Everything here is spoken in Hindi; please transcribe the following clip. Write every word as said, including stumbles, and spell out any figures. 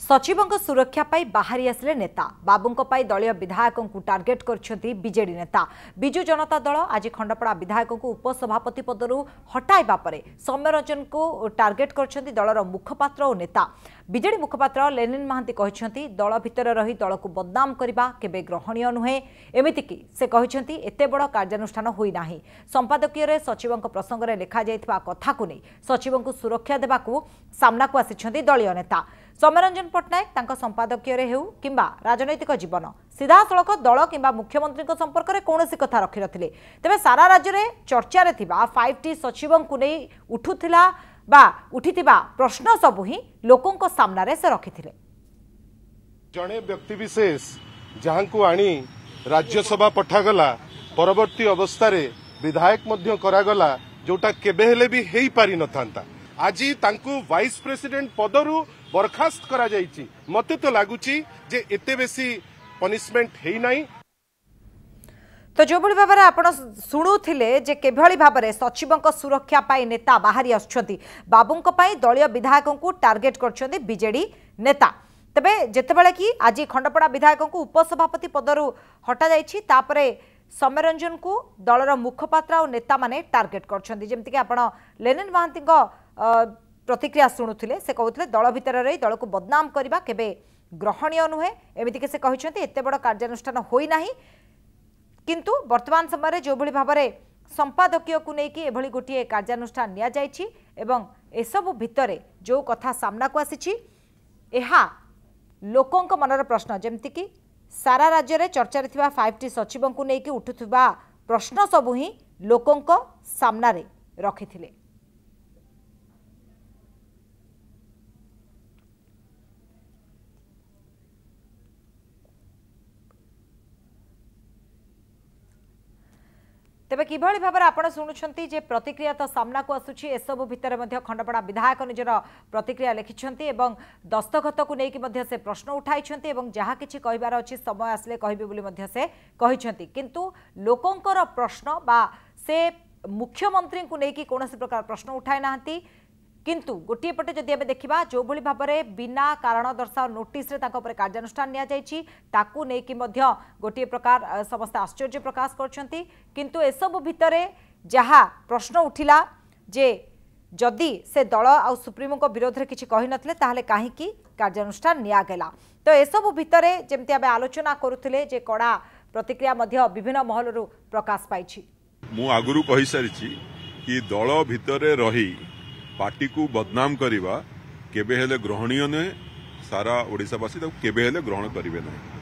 सचिवों सुरक्षा पाई बाहरी आसिले नेता बाबूंको पाई दलीय विधायकों को टार्गेट करछंती बीजेडी नेता। बिजु जनता दल आज खंडपड़ा विधायकों को उपसभापति पदरू हटाइबा परे सौम्य रंजन को टार्गेट करछंती दलर मुखपात्र और नेता। बीजेडी मुखपात्र लेनिन महांती कहछंती दल भितर रही दल को बदनाम करबा केबे ग्रहणीय नुहे। एमितिकि से कहछंती एते बड़ कार्यानुष्ठान होई नाही। संपादकीय रे सचिवों प्रसंग रे लिखा जाइतबा कथा को नै सचिवों को सुरक्षा देबा को सामना को आसिछंती दलीय नेता। सौम्य पटनायक तांका संपादकीय हो कि राजनैतिक जीवन सीधा सड़क दल कि मुख्यमंत्री संपर्क में कौन कथा रखी नथिले। तेबे सारा राज्य में चर्चा थिबा फाइव टी सचिवों को नहीं उठुथिला बा उठिथिबा प्रश्न सबु ही लोकों को सामना रे से रखिथिले। जणे व्यक्ति विशेष जहां को आनी राज्यसभा पठागला परवर्ती अवस्था रे विधायक मध्य करागला जोटा केबे हेले भी हेई पारि नथांता। आज तांकु वाइस प्रेसिडेंट पदरू बरखास्त करा जायछि। मते तो लागुछि जे एते बेसी पनिशमेंट हेई नाही। तो जो भली भाव आप शुणुले किभली भाव में सचिवों सुरक्षा पाई नेता बाहरी आसुछंती बाबूं दलीय विधायकों को टार्गेट करछंती बीजेडी नेता। तबे जेतेबेले कि आज खंडपड़ा विधायकों को उपसभापति पदरू हटा जायछि तापरे सौम्य रंजन को दलर मुखपात्र और नेता माने टार्गेट करछंती। जेमति कि आपण लेनिन महांती प्रतिक्रिया शुणुले से कहते दल भितर रही दल को बदनाम करवा केबे ग्रहणीय नुहे। एमती से कहते एत बड़ कार्यानुष्ठान होना किंतु वर्तमान समय जो भली भाव में संपादकीय को लेकिन गोटे कार्यानुष्ठान निसबू भितर जो कथा सामना को आसी लोकों मनर प्रश्न जमती कि सारा राज्य में चर्चा फाइव टी सचिवों को लेकिन उठुवा प्रश्न सबू ही लोकों सामना रखी थे। तेबे किभली भाव में आप शुणुंट जे प्रतिक्रिया तो सामना को आसूची एसबू भितर खंडपड़ा विधायक निजर प्रतिक्रिया लिखिं और दस्तखत को लेकिन से प्रश्न उठाई जहाँ किसी कहबार अच्छी समय आसिले कहे किंतु लोकंर प्रश्न बा से मुख्यमंत्री को लेकिन कौन प्रकार प्रश्न उठाई ना किंतु गोटे पटे जदि आम देखा जो भली भाव में बिना कारण दर्शाओ नोटिस कार्यानुष्ठान निकि गोटे प्रकार समस्त आश्चर्य प्रकाश करछंती। किंतु एसबू भितर जहाँ प्रश्न उठिला जे जदि से दल आ सुप्रीमो विरोध में किसी कही नथिले कहीं कार्यानुष्ठान निगला। तो एसबू भितर जमती आम आलोचना करुले जे कड़ा प्रतिक्रिया विभिन्न महलरू प्रकाश पाई। मु आगुरु कहि सारिछि कि दल भितर रही पार्टी को बदनाम करवा केबे हेले ग्रहणीय नुहे। सारा ओडिशावासी ताकु केबे हेले ग्रहण करेंगे नहीं।